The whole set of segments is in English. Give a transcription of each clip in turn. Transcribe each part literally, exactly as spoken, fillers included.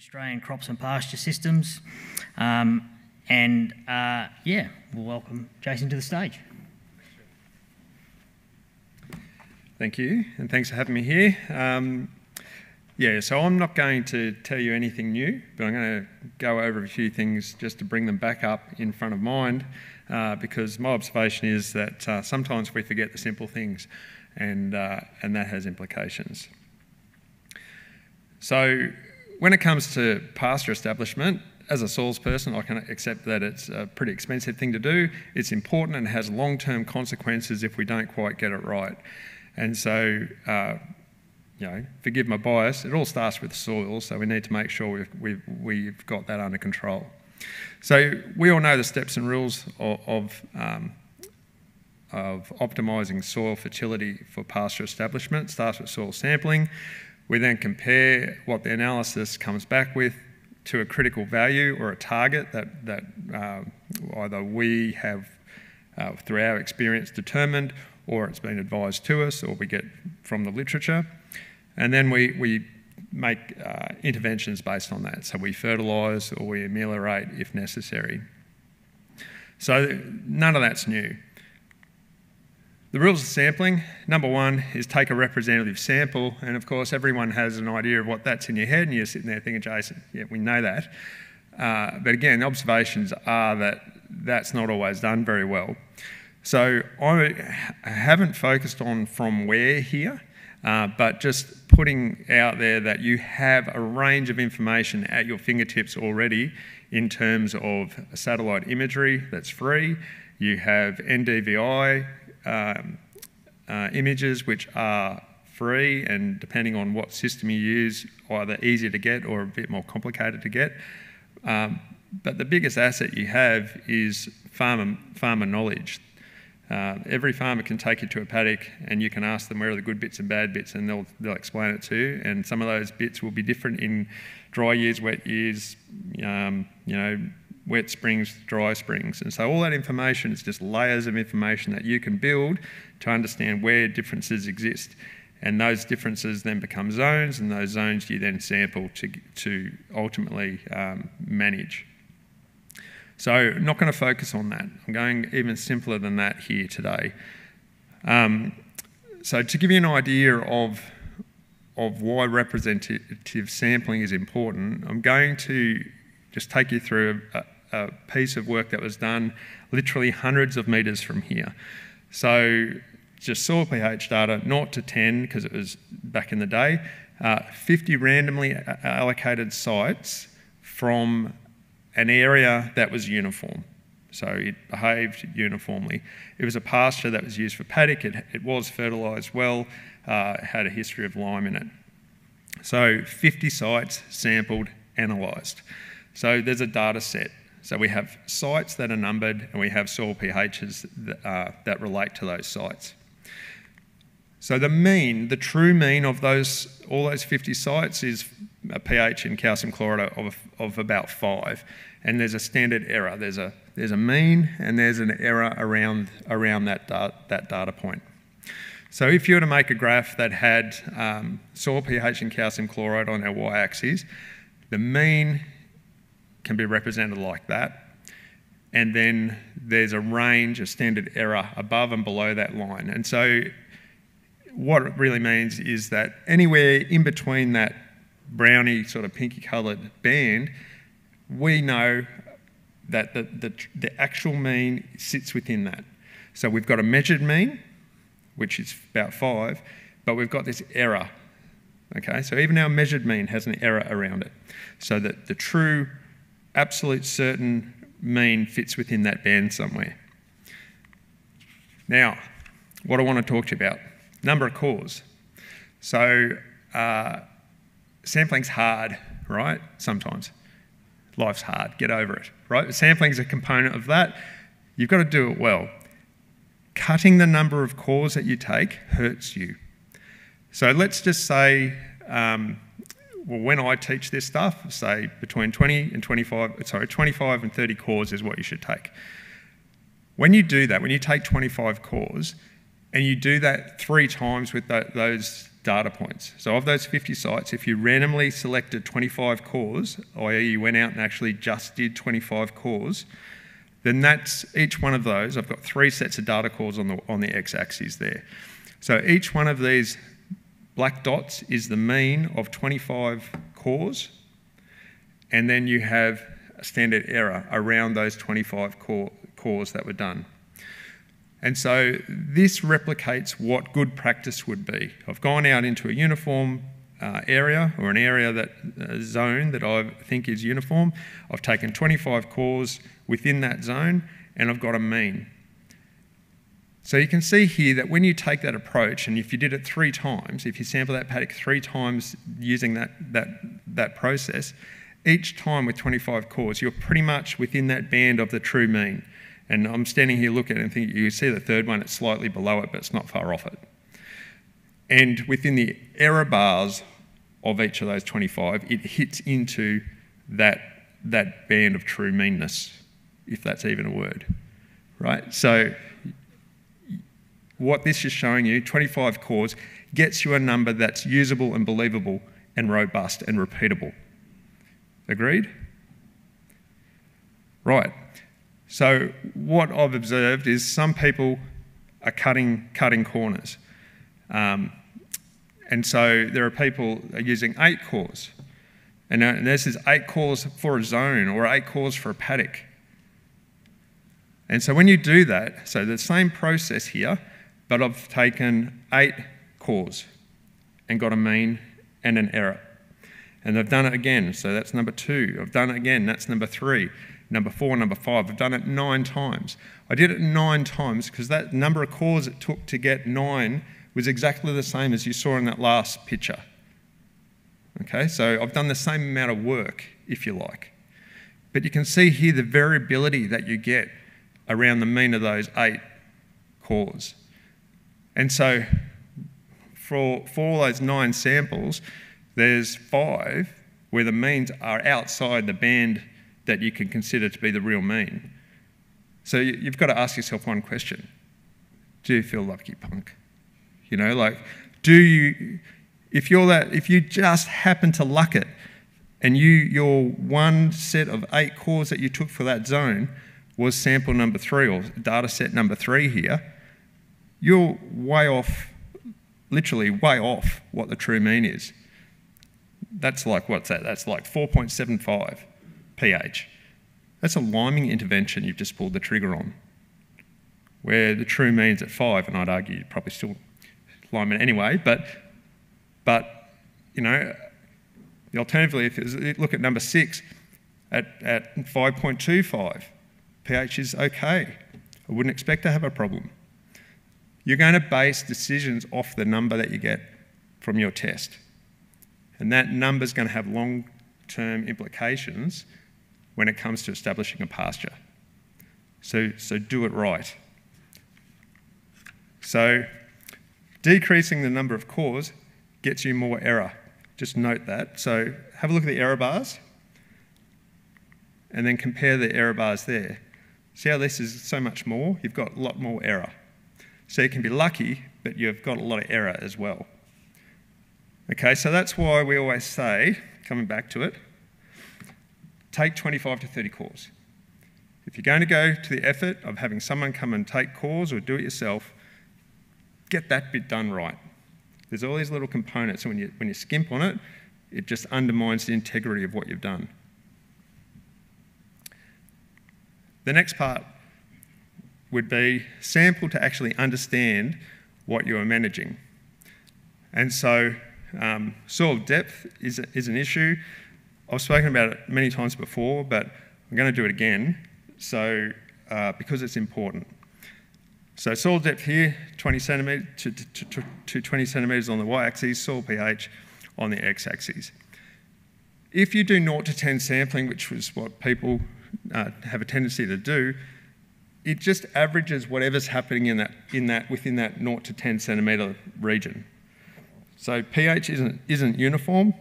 Australian Crops and Pasture Systems. Um, and uh, yeah, we'll welcome Jason to the stage. Thank you, and thanks for having me here. Um, yeah, so I'm not going to tell you anything new, but I'm going to go over a few things just to bring them back up in front of mind, uh, because my observation is that uh, sometimes we forget the simple things, and, uh, and that has implications. So when it comes to pasture establishment, as a soils person, I can accept that it's a pretty expensive thing to do. It's important and has long-term consequences if we don't quite get it right. And so, uh, you know, forgive my bias, it all starts with soil, so we need to make sure we've, we've, we've got that under control. So we all know the steps and rules of, of, um, of optimising soil fertility for pasture establishment. It starts with soil sampling. We then compare what the analysis comes back with to a critical value or a target that, that uh, either we have uh, through our experience determined, or it's been advised to us, or we get from the literature. And then we, we make uh, interventions based on that. So we fertilise or we ameliorate if necessary. So none of that's new. The rules of sampling, number one, is take a representative sample, and of course everyone has an idea of what that's in your head, and you're sitting there thinking, Jason, yeah, we know that. Uh, but again, observations are that that's not always done very well. So I haven't focused on from where here, uh, but just putting out there that you have a range of information at your fingertips already in terms of satellite imagery that's free. You have N D V I, Um, uh, images which are free, and depending on what system you use, either easier to get or a bit more complicated to get. Um, but the biggest asset you have is farmer, farmer knowledge. Uh, every farmer can take you to a paddock and you can ask them where are the good bits and bad bits, and they'll, they'll explain it to you. And some of those bits will be different in dry years, wet years, um, you know, wet springs, dry springs. And so all that information is just layers of information that you can build to understand where differences exist. And those differences then become zones, and those zones you then sample to, to ultimately um, manage. So I'm not going to focus on that. I'm going even simpler than that here today. Um, so to give you an idea of, of why representative sampling is important, I'm going to just take you through a, a piece of work that was done literally hundreds of metres from here. So just soil pH data, naught to ten, because it was back in the day, uh, fifty randomly allocated sites from an area that was uniform. So it behaved uniformly. It was a pasture that was used for paddock. It, it was fertilised well. Uh, it had a history of lime in it. So fifty sites sampled, analysed. So there's a data set. So we have sites that are numbered, and we have soil pHs that, uh, that relate to those sites. So the mean, the true mean of those, all those fifty sites is a pH in calcium chloride of, of about five. And there's a standard error. There's a, there's a mean, and there's an error around, around that, da that data point. So if you were to make a graph that had um, soil pH and calcium chloride on our y-axis, the mean can be represented like that, and then there's a range, a standard error above and below that line. And so what it really means is that anywhere in between that browny sort of pinky coloured band, we know that the, the, the actual mean sits within that. So we've got a measured mean, which is about five, but we've got this error. Okay, so even our measured mean has an error around it, so that the true absolute certain mean fits within that band somewhere. Now, what I want to talk to you about, number of cores. So uh, sampling's hard, right? Sometimes. Life's hard, get over it, right? But sampling's a component of that. You've got to do it well. Cutting the number of cores that you take hurts you. So let's just say, um, well, when I teach this stuff, say between twenty and twenty-five, sorry, twenty-five and thirty cores is what you should take. When you do that, when you take twenty-five cores, and you do that three times with th those data points. So of those fifty sites, if you randomly selected twenty-five cores, that is you went out and actually just did twenty-five cores, then that's each one of those. I've got three sets of data cores on the, on the x-axis there. So each one of these black dots is the mean of twenty-five cores, and then you have a standard error around those twenty-five core, cores that were done. And so this replicates what good practice would be. I've gone out into a uniform uh, area, or an area that uh, zone that I think is uniform. I've taken twenty-five cores within that zone, and I've got a mean. So you can see here that when you take that approach, and if you did it three times, if you sample that paddock three times using that, that, that process, each time with twenty-five cores, you're pretty much within that band of the true mean. And I'm standing here looking and thinking, you see the third one, it's slightly below it, but it's not far off it. And within the error bars of each of those twenty-five, it hits into that, that band of true meanness, if that's even a word, right? So what this is showing you, twenty-five cores, gets you a number that's usable and believable and robust and repeatable. Agreed? Right. So what I've observed is some people are cutting, cutting corners. Um, and so there are people are using eight cores. And, uh, and this is eight cores for a zone or eight cores for a paddock. And so when you do that, so the same process here, but I've taken eight cores and got a mean and an error. And I've done it again, so that's number two. I've done it again, that's number three. Number four, number five. I've done it nine times. I did it nine times because that number of cores it took to get nine was exactly the same as you saw in that last picture. Okay, so I've done the same amount of work, if you like. But you can see here the variability that you get around the mean of those eight cores. And so for, for all those nine samples, there's five where the means are outside the band that you can consider to be the real mean. So you've got to ask yourself one question. Do you feel lucky, punk? You know, like, do you, if you're that, if you just happen to luck it and you, your one set of eight cores that you took for that zone was sample number three or data set number three here, you're way off, literally way off what the true mean is. That's like, what's that? That's like four point seven five. pH. That's a liming intervention you've just pulled the trigger on, where the true mean's at five, and I'd argue you'd probably still lime it anyway, but, but you know, alternatively, if you look at number six, at, at five point two five, pH is okay. I wouldn't expect to have a problem. You're going to base decisions off the number that you get from your test, and that number's going to have long-term implications when it comes to establishing a pasture. So, so do it right. So decreasing the number of cores gets you more error. Just note that. So have a look at the error bars and then compare the error bars there. See how this is so much more? You've got a lot more error. So you can be lucky, but you've got a lot of error as well. Okay, so that's why we always say, coming back to it, take twenty-five to thirty cores. If you're going to go to the effort of having someone come and take cores or do it yourself, get that bit done right. There's all these little components, and when you, when you skimp on it, it just undermines the integrity of what you've done. The next part would be sample to actually understand what you are managing. And so um, soil depth is, is an issue. I've spoken about it many times before, but I'm going to do it again, so uh, because it's important. So soil depth here, twenty centimetres to twenty centimetres on the y-axis, soil pH on the x-axis. If you do zero to ten sampling, which was what people uh, have a tendency to do, it just averages whatever's happening in that, in that, within that zero to ten centimetre region. So pH isn't, isn't uniform.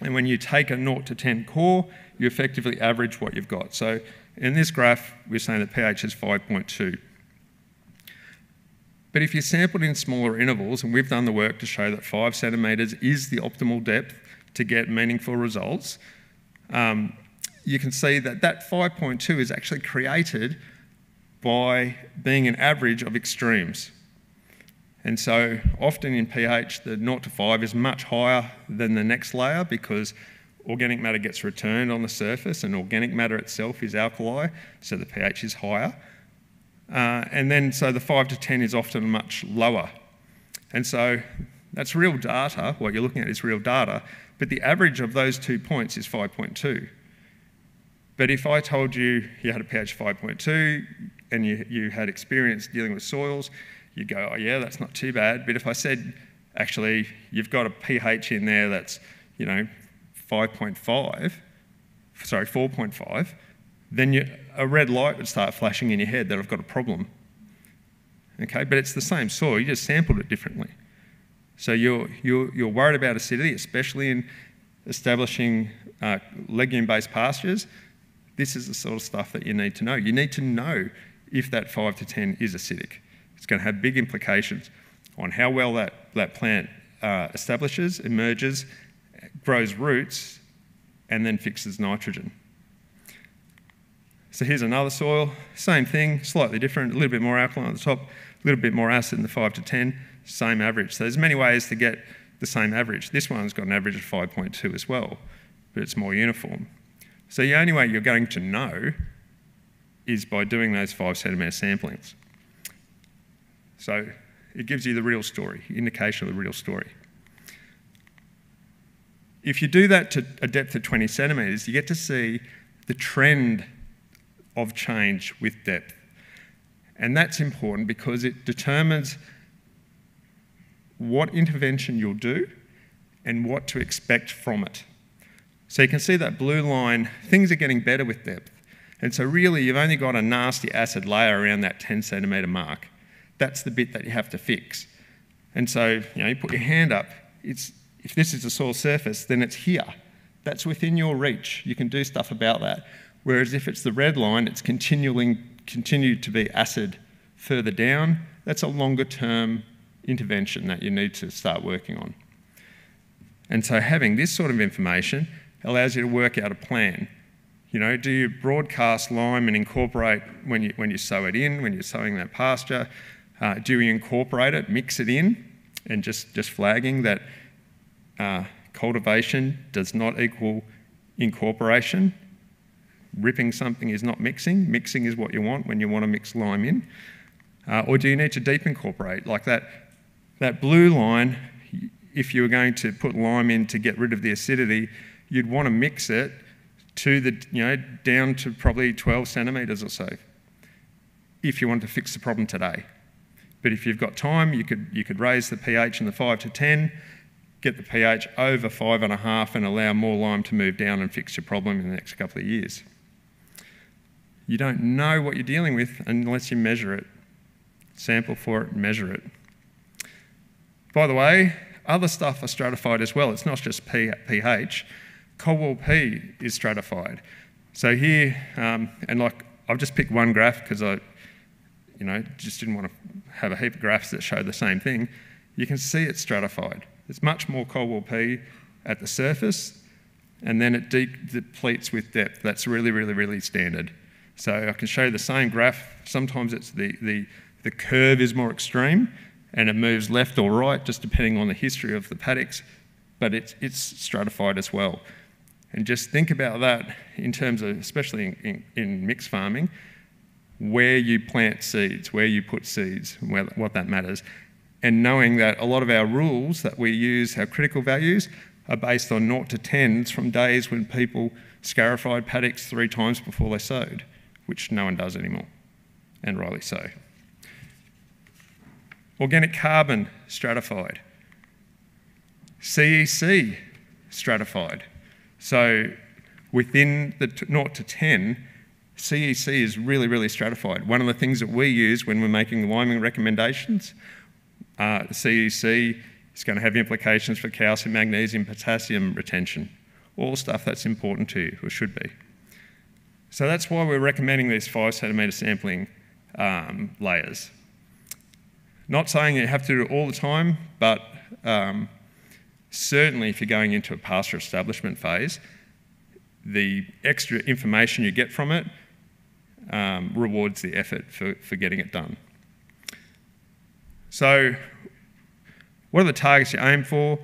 And when you take a zero to ten core, you effectively average what you've got. So in this graph, we're saying that pH is five point two. But if you sampled in smaller intervals, and we've done the work to show that five centimetres is the optimal depth to get meaningful results, um, you can see that that five point two is actually created by being an average of extremes. And so often in pH, the zero to five is much higher than the next layer because organic matter gets returned on the surface and organic matter itself is alkali, so the pH is higher. Uh, and then so the five to ten is often much lower. And so that's real data, what you're looking at is real data, but the average of those two points is five point two. But if I told you you had a pH five point two and you, you had experience dealing with soils, you'd go, oh yeah, that's not too bad. But if I said, actually, you've got a pH in there that's, you know, five point five, sorry, four point five, then you, a red light would start flashing in your head that I've got a problem. Okay, but it's the same soil, you just sampled it differently. So you're, you're, you're worried about acidity, especially in establishing uh, legume-based pastures. This is the sort of stuff that you need to know. You need to know if that five to ten is acidic. It's going to have big implications on how well that, that plant uh, establishes, emerges, grows roots, and then fixes nitrogen. So here's another soil, same thing, slightly different, a little bit more alkaline at the top, a little bit more acid in the five to ten, same average. So there's many ways to get the same average. This one's got an average of five point two as well, but it's more uniform. So the only way you're going to know is by doing those five centimetre samplings. So it gives you the real story, indication of the real story. If you do that to a depth of twenty centimetres, you get to see the trend of change with depth. And that's important because it determines what intervention you'll do and what to expect from it. So you can see that blue line, things are getting better with depth. And so really you've only got a nasty acid layer around that ten centimetre mark. That's the bit that you have to fix. And so, you know, you put your hand up, it's, if this is a soil surface, then it's here. That's within your reach. You can do stuff about that. Whereas if it's the red line, it's continuing, continued to be acid further down. That's a longer term intervention that you need to start working on. And so having this sort of information allows you to work out a plan. You know, do you broadcast lime and incorporate when you, when you sow it in, when you're sowing that pasture? Uh, do you incorporate it, mix it in? And just, just flagging that uh, cultivation does not equal incorporation. Ripping something is not mixing. Mixing is what you want when you want to mix lime in. Uh, or do you need to deep incorporate? Like that, that blue line, if you were going to put lime in to get rid of the acidity, you'd want to mix it to the, you know, down to probably twelve centimetres or so if you want to fix the problem today. But if you've got time, you could, you could raise the pH in the five to ten, get the pH over five and a half and allow more lime to move down and fix your problem in the next couple of years. You don't know what you're dealing with unless you measure it. Sample for it, measure it. By the way, other stuff are stratified as well. It's not just pH. Colwell P is stratified. So here, um, and like, I've just picked one graph because I, you know, just didn't want to have a heap of graphs that show the same thing. You can see it's stratified. There's much more Colwell P at the surface, and then it de depletes with depth. That's really, really, really standard. So I can show you the same graph. Sometimes it's the, the, the curve is more extreme, and it moves left or right, just depending on the history of the paddocks, but it's, it's stratified as well. And just think about that in terms of, especially in, in, in mixed farming, where you plant seeds, where you put seeds, and where, what that matters. And knowing that a lot of our rules that we use, our critical values, are based on nought to tens from days when people scarified paddocks three times before they sowed, which no one does anymore, and rightly so. Organic carbon, stratified. C E C, stratified. So within the nought to ten, C E C is really, really stratified. One of the things that we use when we're making liming recommendations, Uh, the C E C is going to have implications for calcium, magnesium, potassium retention, all stuff that's important to you, or should be. So that's why we're recommending these five centimetre sampling um, layers. Not saying that you have to do it all the time, but um, certainly if you're going into a pasture establishment phase, the extra information you get from it um, rewards the effort for, for getting it done. So what are the targets you aim for?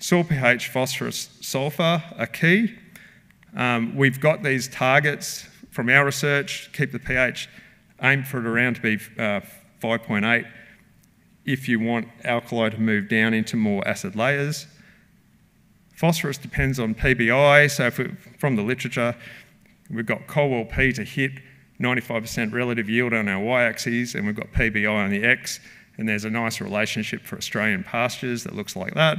Soil pH, phosphorus, sulphur are key. Um, we've got these targets from our research. Keep the pH, aim for it around to be uh, five point eight if you want alkali to move down into more acid layers. Phosphorus depends on P B I, so if we, from the literature, we've got Colwell P to hit ninety-five percent relative yield on our y-axis, and we've got P B I on the x, and there's a nice relationship for Australian pastures that looks like that.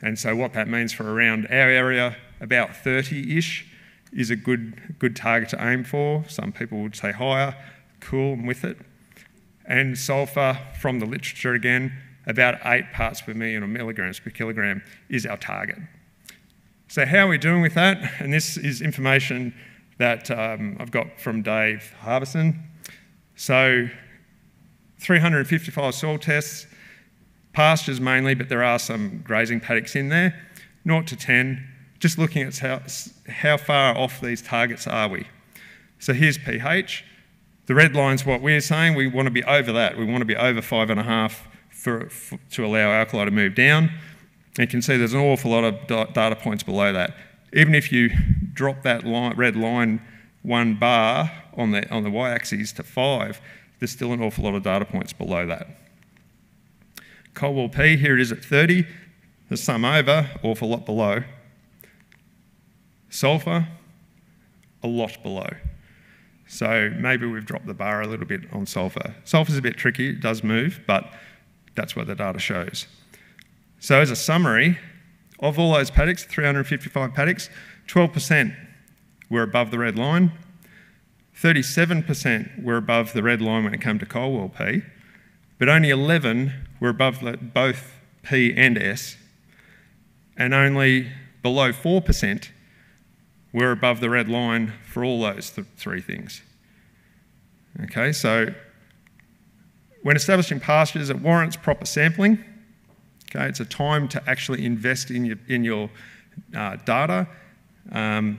And so what that means for around our area, about thirty-ish is a good, good target to aim for. Some people would say higher. Cool, I'm with it. And sulphur, from the literature again, about eight parts per million or milligrams per kilogram is our target. So how are we doing with that? And this is information that um, I've got from Dave Harbison. So three hundred fifty-five soil tests, pastures mainly, but there are some grazing paddocks in there, zero to ten, just looking at how, how far off these targets are we. So here's pH. The red line's what we're saying, we want to be over that. We want to be over five and a half for, for, to allow alkali to move down. You can see there's an awful lot of data points below that. Even if you drop that line, red line one bar on the, on the y-axis to five, there's still an awful lot of data points below that. Colwell P, here it is at thirty. There's some over, awful lot below. Sulphur, a lot below. So maybe we've dropped the bar a little bit on sulphur. Sulphur's a bit tricky, it does move, but that's what the data shows. So as a summary, of all those paddocks, three hundred fifty-five paddocks, twelve percent were above the red line, thirty-seven percent were above the red line when it came to Colwell P, but only eleven were above both P and S, and only below four percent were above the red line for all those th three things. Okay, so when establishing pastures, it warrants proper sampling. Okay, it's a time to actually invest in your, in your uh, data. Um,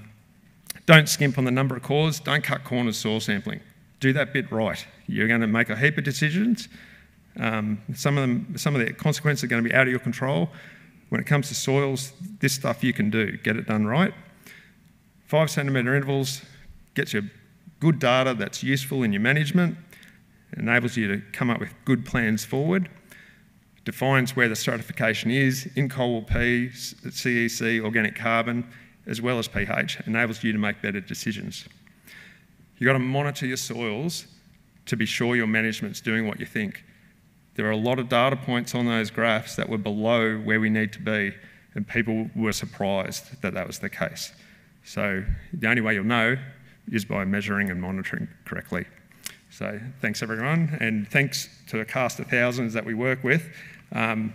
don't skimp on the number of cores. Don't cut corners soil sampling. Do that bit right. You're going to make a heap of decisions. Um, some of them, some of the consequences are going to be out of your control. When it comes to soils, this stuff you can do. Get it done right. Five centimetre intervals gets you good data that's useful in your management. It enables you to come up with good plans forward. Defines where the stratification is in Colwell P, C E C, organic carbon, as well as pH, enables you to make better decisions. You've got to monitor your soils to be sure your management's doing what you think. There are a lot of data points on those graphs that were below where we need to be, and people were surprised that that was the case. So the only way you'll know is by measuring and monitoring correctly. So thanks everyone, and thanks to a cast of thousands that we work with. Um,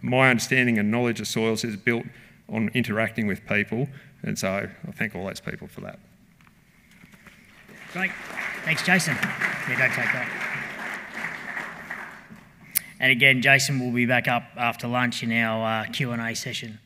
my understanding and knowledge of soils is built on interacting with people, and so I thank all those people for that. Great, thanks Jason. Yeah, don't take that. And again, Jason will be back up after lunch in our uh, Q and A session.